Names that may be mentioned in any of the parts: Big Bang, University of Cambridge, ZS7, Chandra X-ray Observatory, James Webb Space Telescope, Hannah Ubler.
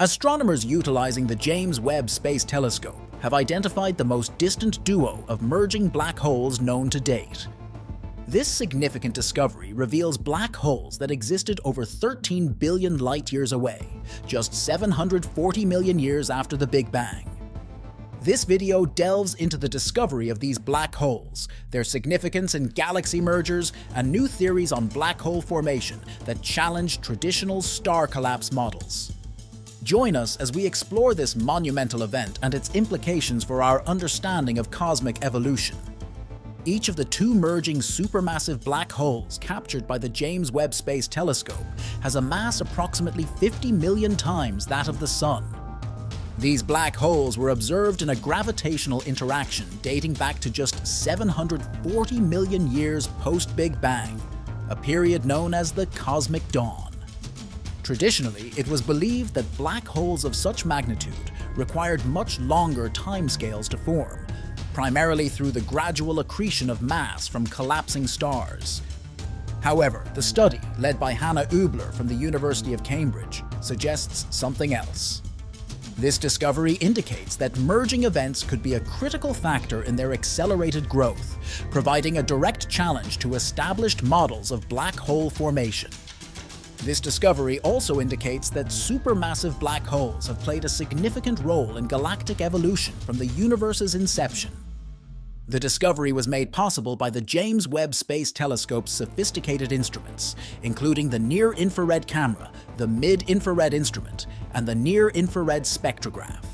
Astronomers utilizing the James Webb Space Telescope have identified the most distant duo of merging black holes known to date. This significant discovery reveals black holes that existed over 13 billion light-years away, just 740 million years after the Big Bang. This video delves into the discovery of these black holes, their significance in galaxy mergers, and new theories on black hole formation that challenge traditional star collapse models. Join us as we explore this monumental event and its implications for our understanding of cosmic evolution. Each of the two merging supermassive black holes captured by the James Webb Space Telescope has a mass approximately 50 million times that of the Sun. These black holes were observed in a gravitational interaction dating back to just 740 million years post-Big Bang, a period known as the Cosmic Dawn. Traditionally, it was believed that black holes of such magnitude required much longer timescales to form, primarily through the gradual accretion of mass from collapsing stars. However, the study, led by Hannah Ubler from the University of Cambridge, suggests something else. This discovery indicates that merging events could be a critical factor in their accelerated growth, providing a direct challenge to established models of black hole formation. This discovery also indicates that supermassive black holes have played a significant role in galactic evolution from the universe's inception. The discovery was made possible by the James Webb Space Telescope's sophisticated instruments, including the near-infrared camera, the mid-infrared instrument, and the near-infrared spectrograph.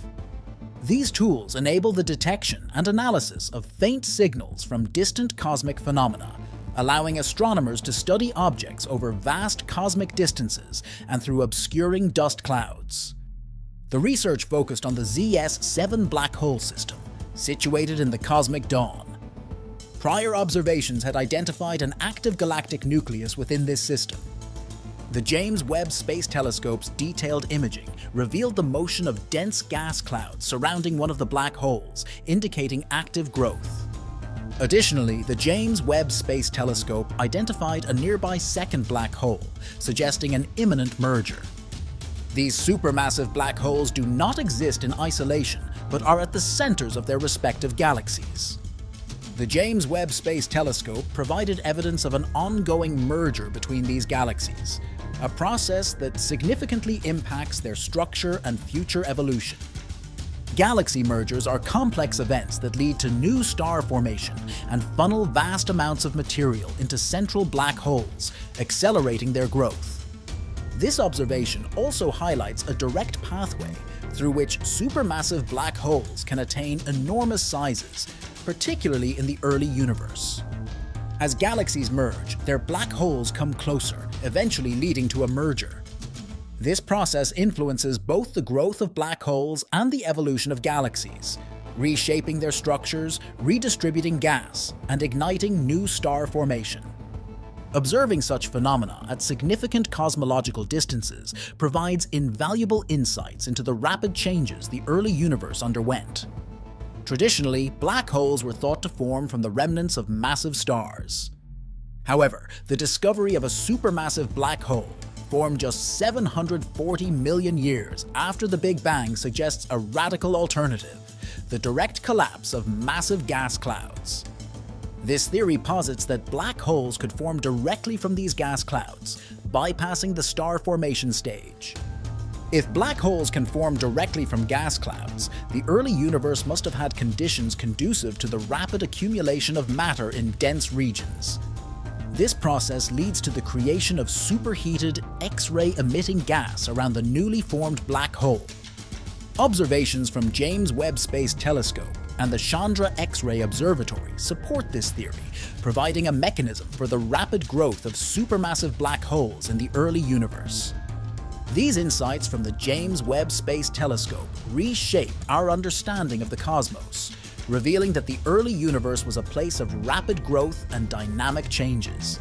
These tools enable the detection and analysis of faint signals from distant cosmic phenomena, allowing astronomers to study objects over vast cosmic distances and through obscuring dust clouds. The research focused on the ZS7 black hole system, situated in the Cosmic Dawn. Prior observations had identified an active galactic nucleus within this system. The James Webb Space Telescope's detailed imaging revealed the motion of dense gas clouds surrounding one of the black holes, indicating active growth. Additionally, the James Webb Space Telescope identified a nearby second black hole, suggesting an imminent merger. These supermassive black holes do not exist in isolation, but are at the centers of their respective galaxies. The James Webb Space Telescope provided evidence of an ongoing merger between these galaxies, a process that significantly impacts their structure and future evolution. Galaxy mergers are complex events that lead to new star formation and funnel vast amounts of material into central black holes, accelerating their growth. This observation also highlights a direct pathway through which supermassive black holes can attain enormous sizes, particularly in the early universe. As galaxies merge, their black holes come closer, eventually leading to a merger. This process influences both the growth of black holes and the evolution of galaxies, reshaping their structures, redistributing gas, and igniting new star formation. Observing such phenomena at significant cosmological distances provides invaluable insights into the rapid changes the early universe underwent. Traditionally, black holes were thought to form from the remnants of massive stars. However, the discovery of a supermassive black hole formed just 740 million years after the Big Bang suggests a radical alternative, the direct collapse of massive gas clouds. This theory posits that black holes could form directly from these gas clouds, bypassing the star formation stage. If black holes can form directly from gas clouds, the early universe must have had conditions conducive to the rapid accumulation of matter in dense regions. This process leads to the creation of superheated, X-ray emitting gas around the newly formed black hole. Observations from James Webb Space Telescope and the Chandra X-ray Observatory support this theory, providing a mechanism for the rapid growth of supermassive black holes in the early universe. These insights from the James Webb Space Telescope reshape our understanding of the cosmos, revealing that the early universe was a place of rapid growth and dynamic changes.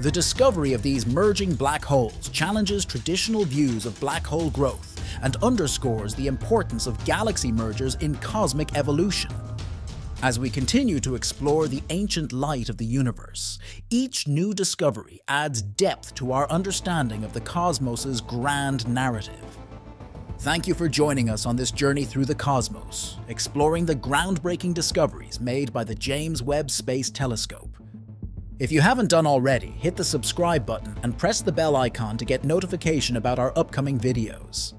The discovery of these merging black holes challenges traditional views of black hole growth and underscores the importance of galaxy mergers in cosmic evolution. As we continue to explore the ancient light of the universe, each new discovery adds depth to our understanding of the cosmos's grand narrative. Thank you for joining us on this journey through the cosmos, exploring the groundbreaking discoveries made by the James Webb Space Telescope. If you haven't done already, hit the subscribe button and press the bell icon to get notification about our upcoming videos.